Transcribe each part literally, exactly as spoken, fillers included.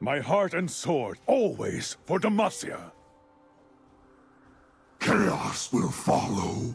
My heart and sword, always for Demacia. Chaos will follow.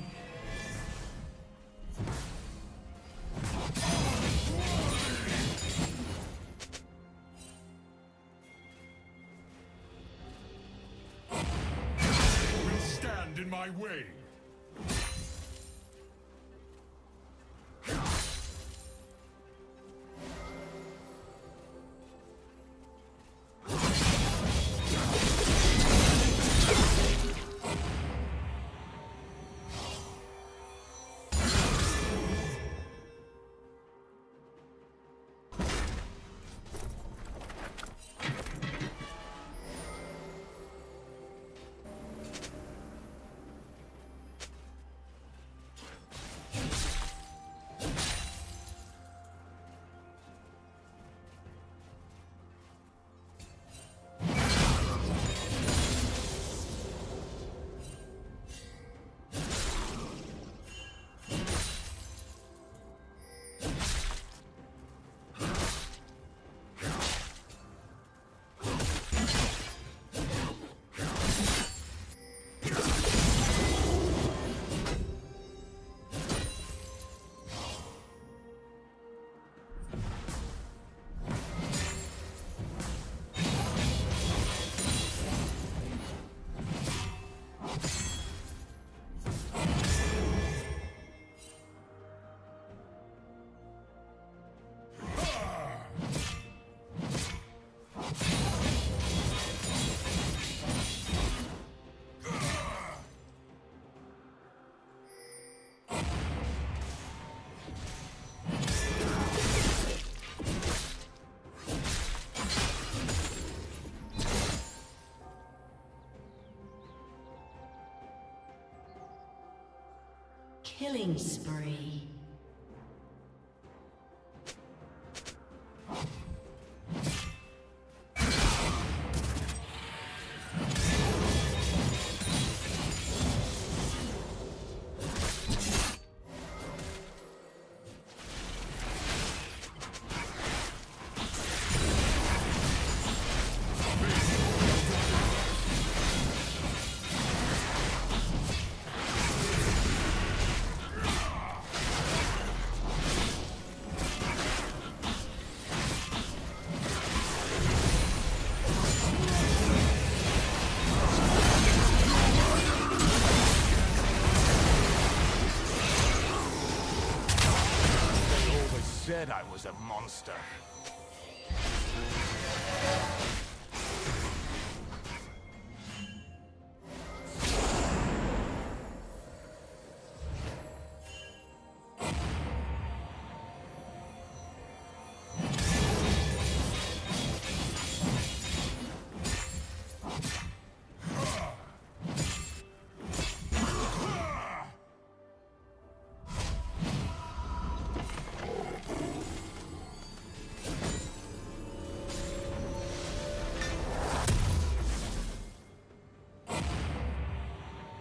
You stand in my way. Killing spree. I was a monster.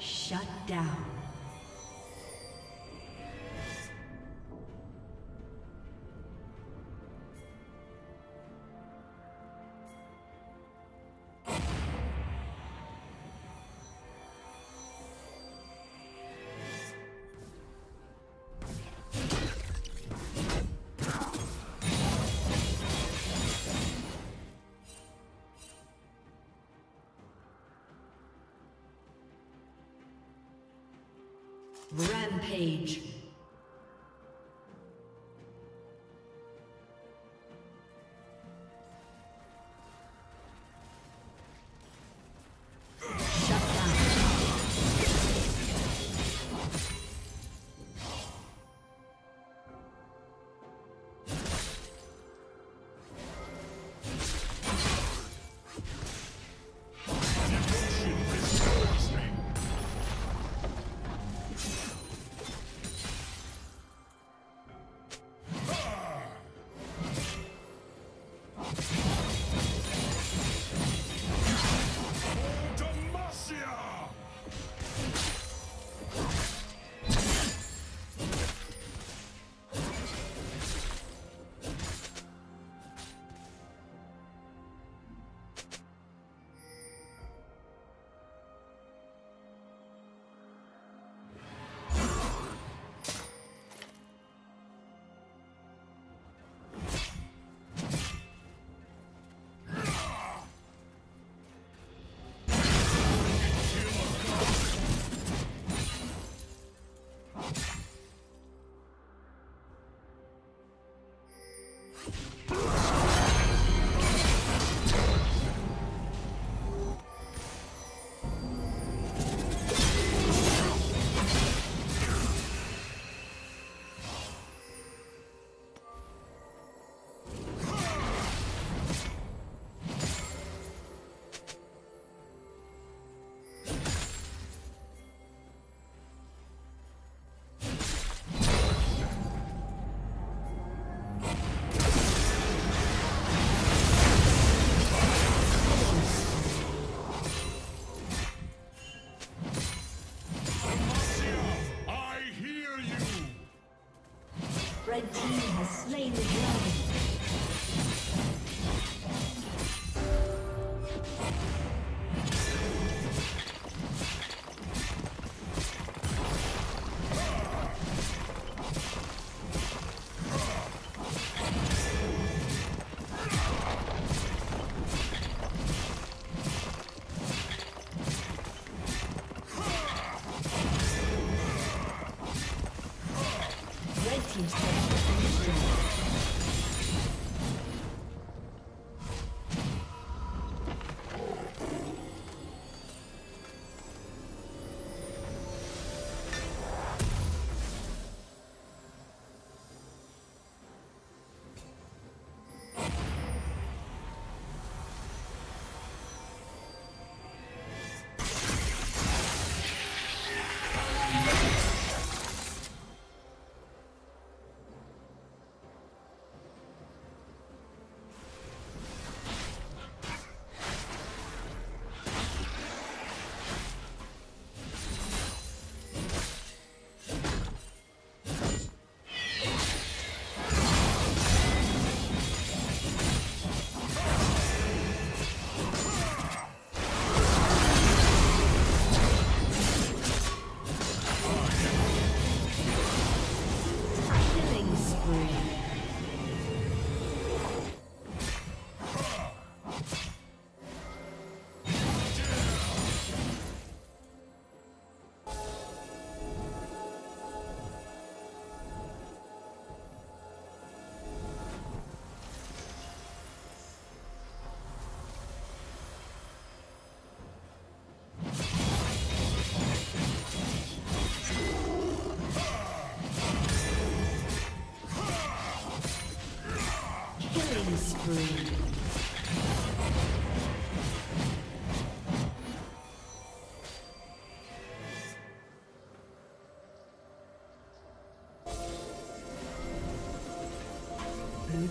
Shut down. Rampage.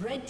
Red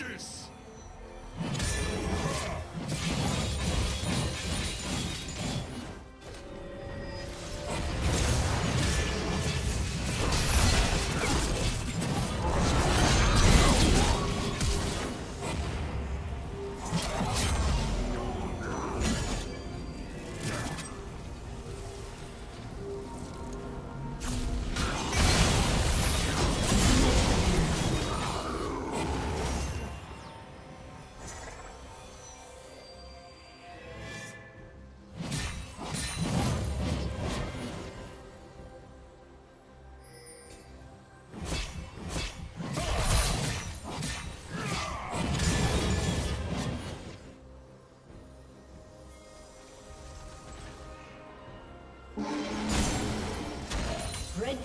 Justice! Red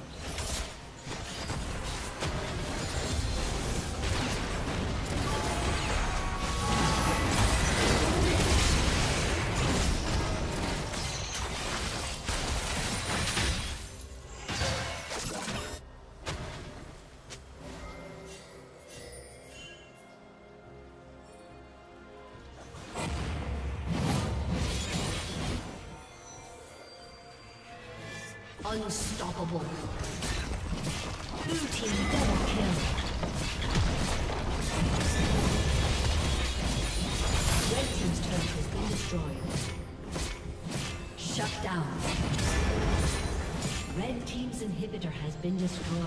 Unstoppable. Blue team double kill. Red team's turret has been destroyed. Shut down. Red team's inhibitor has been destroyed.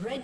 Red